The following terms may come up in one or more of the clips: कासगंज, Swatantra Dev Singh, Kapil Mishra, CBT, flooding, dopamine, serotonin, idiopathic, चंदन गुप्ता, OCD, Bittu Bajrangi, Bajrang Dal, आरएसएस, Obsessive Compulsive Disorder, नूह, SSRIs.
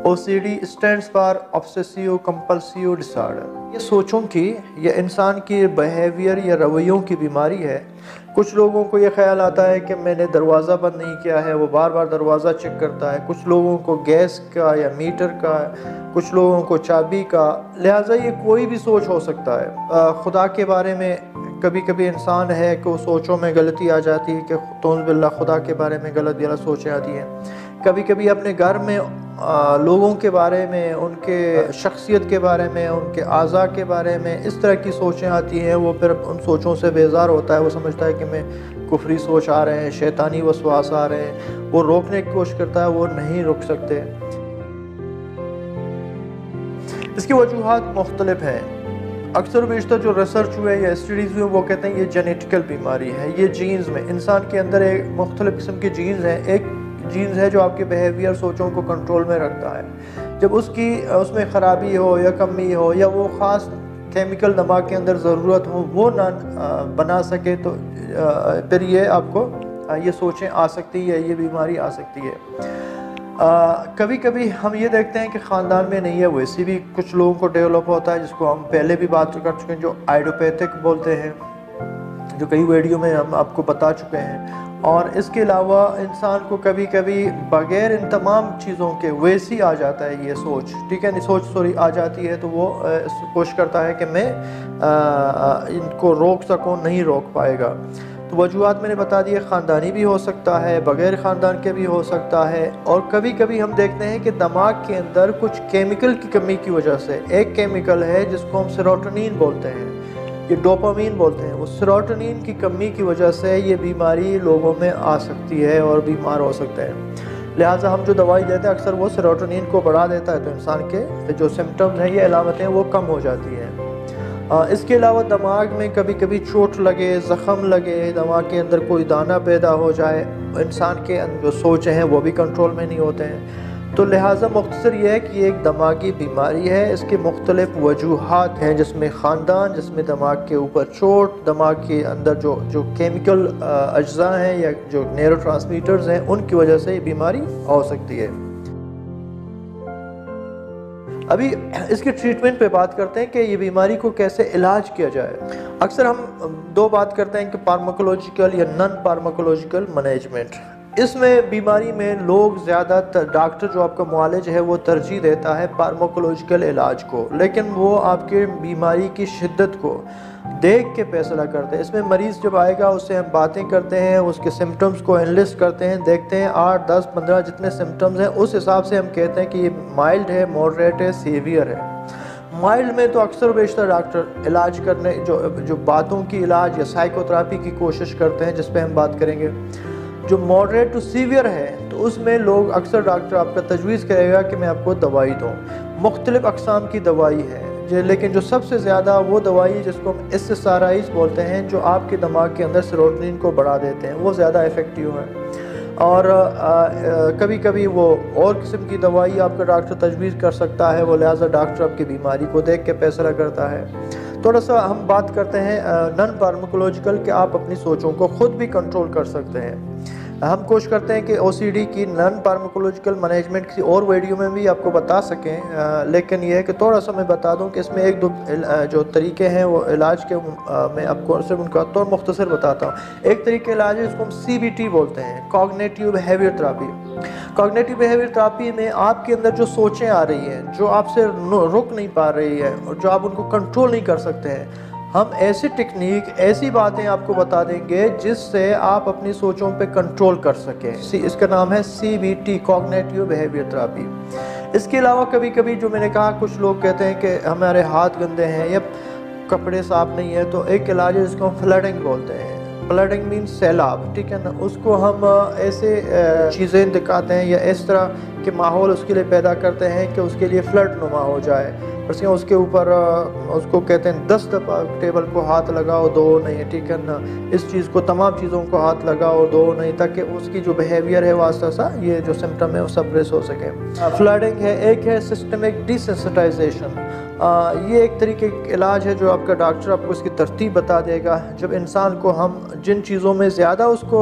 OCD stands for Obsessive Compulsive Disorder। ये सोचों की या इंसान की बिहेवियर या रवैयों की बीमारी है। कुछ लोगों को ये ख्याल आता है कि मैंने दरवाज़ा बंद नहीं किया है, वो बार बार दरवाज़ा चेक करता है। कुछ लोगों को गैस का या मीटर का, कुछ लोगों को चाबी का, लिहाजा ये कोई भी सोच हो सकता है। खुदा के बारे में कभी कभी इंसान है कि वो सोचों में गलती आ जाती है कि तौज़ बिल्ला खुदा के बारे में गलत गलत सोचें आती हैं। कभी कभी अपने घर में लोगों के बारे में, उनके शख्सियत के बारे में, उनके आज़ा के बारे में इस तरह की सोचें आती हैं। वो फिर उन सोचों से बेजार होता है, वो समझता है कि मैं कुफरी सोच आ रहे हैं, शैतानी वसवास आ रहे हैं। वो रोकने की कोशिश करता है, वो नहीं रोक सकते। इसकी वजूहत मुख्तलिफ हैं। अक्सर बेशतर जो रिसर्च हुए या स्टडीज़ हुए वो कहते हैं ये जेनेटिकल बीमारी है। ये जीन्स में, इंसान के अंदर एक मुख्तलिफ़ किस्म के जीन्स हैं। एक जीन्स है जो आपके बिहेवियर सोचों को कंट्रोल में रखता है। जब उसकी उसमें ख़राबी हो या कमी हो या वो ख़ास केमिकल दिमाग के अंदर ज़रूरत हो वो ना बना सके, तो फिर ये आपको ये सोचें आ सकती है, ये बीमारी आ सकती है। कभी कभी हम ये देखते हैं कि ख़ानदान में नहीं है, वैसे भी कुछ लोगों को डेवलप होता है, जिसको हम पहले भी बात कर चुके हैं, जो आइडियोपैथिक बोलते हैं, जो कई वीडियो में हम आपको बता चुके हैं। और इसके अलावा इंसान को कभी कभी बग़ैर इन तमाम चीज़ों के वैसी आ जाता है ये सोच, ठीक है, सॉरी आ जाती है। तो वो कोशिश करता है कि मैं इनको रोक सकूँ, नहीं रोक पाएगा। तो वजूहत मैंने बता दी है, ख़ानदानी भी हो सकता है, बग़ैर ख़ानदान के भी हो सकता है। और कभी कभी हम देखते हैं कि दिमाग के अंदर कुछ केमिकल की कमी की वजह से, एक केमिकल है जिसको हम सेरोटोनिन बोलते हैं, ये डोपामीन बोलते हैं, उस सेरोटोनिन की कमी की वजह से ये बीमारी लोगों में आ सकती है और बीमार हो सकते हैं। लिहाजा हम जो दवाई देते हैं अक्सर वो सेरोटोनिन को बढ़ा देता है, तो इंसान के जो सिम्टम्स हैं, ये अलामतें, वो कम हो जाती हैं। इसके अलावा दिमाग में कभी कभी चोट लगे, ज़ख़म लगे, दिमाग के अंदर कोई दाना पैदा हो जाए, इंसान के अंदर जो सोचें हैं वो भी कंट्रोल में नहीं होते हैं। तो लिहाजा मुख्तसर यह है कि ये एक दिमागी बीमारी है। इसके मुख्तलिफ वजूहात हैं, जिसमें ख़ानदान, जिसमें दिमाग के ऊपर चोट, दिमाग के अंदर जो केमिकल अज्जा हैं या जो न्यूरोट्रांसमीटर्स हैं, उनकी वजह से ये बीमारी हो सकती है। अभी इसके ट्रीटमेंट पे बात करते हैं कि ये बीमारी को कैसे इलाज किया जाए। अक्सर हम दो बात करते हैं कि फार्माकोलॉजिकल या नॉन फार्माकोलॉजिकल मैनेजमेंट। इसमें बीमारी में लोग ज़्यादातर, डॉक्टर जो आपका मुआलिज है वो तरजीह देता है फार्माकोलॉजिकल इलाज को, लेकिन वो आपके बीमारी की शिद्दत को देख के फैसला करते हैं। इसमें मरीज़ जब आएगा उससे हम बातें करते हैं, उसके सिम्टम्स को एनलिस्ट करते हैं, देखते हैं 8, 10, 15 जितने सिम्टम्स हैं उस हिसाब से हम कहते हैं कि ये माइल्ड है, मॉडरेट है, सीवियर है। माइल्ड में तो अक्सर बेशतर डॉक्टर इलाज करने जो बातों की इलाज या साइकोथेरापी की कोशिश करते हैं, जिस पर हम बात करेंगे। जो मॉडरेट टू सीवियर है, तो उसमें लोग अक्सर डॉक्टर आपका तजवीज़ करेगा कि मैं आपको दवाई दूँ। मुख्तलिफ़ अक़साम की दवाई है, लेकिन जो सबसे ज़्यादा वो दवाई है जिसको हम SSRIs बोलते हैं, जो आपके दिमाग के अंदर सेरोटोनिन को बढ़ा देते हैं, वो ज़्यादा इफ़ेक्टिव है। और कभी कभी वो और किस्म की दवाई आपका डॉक्टर तजवीज़ कर सकता है, वो लिहाजा डॉक्टर आपकी बीमारी को देख के फैसला करता है। थोड़ा सा हम बात करते हैं नॉन फार्माकोलॉजिकल, कि आप अपनी सोचों को ख़ुद भी कंट्रोल कर सकते हैं। हम कोशिश करते हैं कि OCD की नॉन फार्माकोलॉजिकल मैनेजमेंट किसी और वीडियो में भी आपको बता सकें, लेकिन यह है कि थोड़ा सा मैं बता दूं कि इसमें एक दो जो तरीके हैं वो इलाज के, मैं आपको सिर्फ उनका तौर मुख्तसर बताता हूं। एक तरीके इलाज है जिसको हम CBT बोलते हैं, cognitive behaviour therapy. Cognitive behaviour therapy में आपके अंदर जो सोचें आ रही हैं, जो आपसे रुक नहीं पा रही है और जो आप उनको कंट्रोल नहीं कर सकते हैं, हम ऐसी टेक्निक, ऐसी बातें आपको बता देंगे जिससे आप अपनी सोचों पे कंट्रोल कर सकें। इसका नाम है CBT, कॉग्निटिव बिहेवियर थेरेपी। इसके अलावा कभी कभी जो मैंने कहा, कुछ लोग कहते हैं कि हमारे हाथ गंदे हैं या कपड़े साफ नहीं है, तो एक इलाज है जिसको हम फ्लडिंग बोलते हैं। फ्लडिंग मीन सैलाब, ठीक है ना। उसको हम ऐसे चीज़ें दिखाते हैं या इस तरह के माहौल उसके लिए पैदा करते हैं कि उसके लिए फ्लड नुमा हो जाए। उसके ऊपर उसको कहते हैं 10 दफ़ा टेबल को हाथ लगाओ, दो नहीं, ठीक है ना। इस चीज़ को, तमाम चीज़ों को हाथ लगाओ, दो नहीं, ताकि उसकी जो बिहेवियर है वास्ता सा, ये जो सिम्टम है वो सप्रेस हो सके। फ्लडिंग है। एक है सिस्टमिक डिसेंसिटाइजेशन। ये एक तरीके का इलाज है जो आपका डॉक्टर आपको इसकी तरतीब बता देगा। जब इंसान को हम जिन चीज़ों में ज़्यादा उसको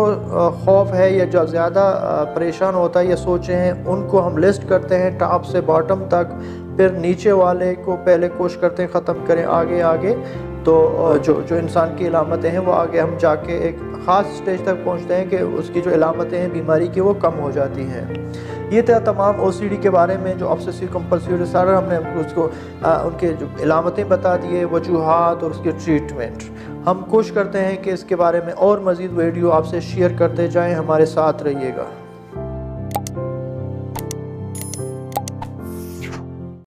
खौफ है या जो ज़्यादा परेशान होता है या सोचें हैं, उनको को हम लिस्ट करते हैं टॉप से बॉटम तक, फिर नीचे वाले को पहले कोशिश करते हैं ख़त्म करें आगे आगे, तो जो इंसान की इलामतें हैं वो आगे हम जाके एक ख़ास स्टेज तक पहुंचते हैं कि उसकी जो इलामतें हैं बीमारी की वो कम हो जाती हैं। ये था तमाम ओसीडी के बारे में, जो ऑब्सेसिव कंपल्सिव डिसऑर्डर, हमने उसको उनके जो इलामतें बता दिए, वजूहात और उसके ट्रीटमेंट। हम कोशिश करते हैं कि इसके बारे में और मज़ीद वीडियो आपसे शेयर करते जाएँ, हमारे साथ रहिएगा।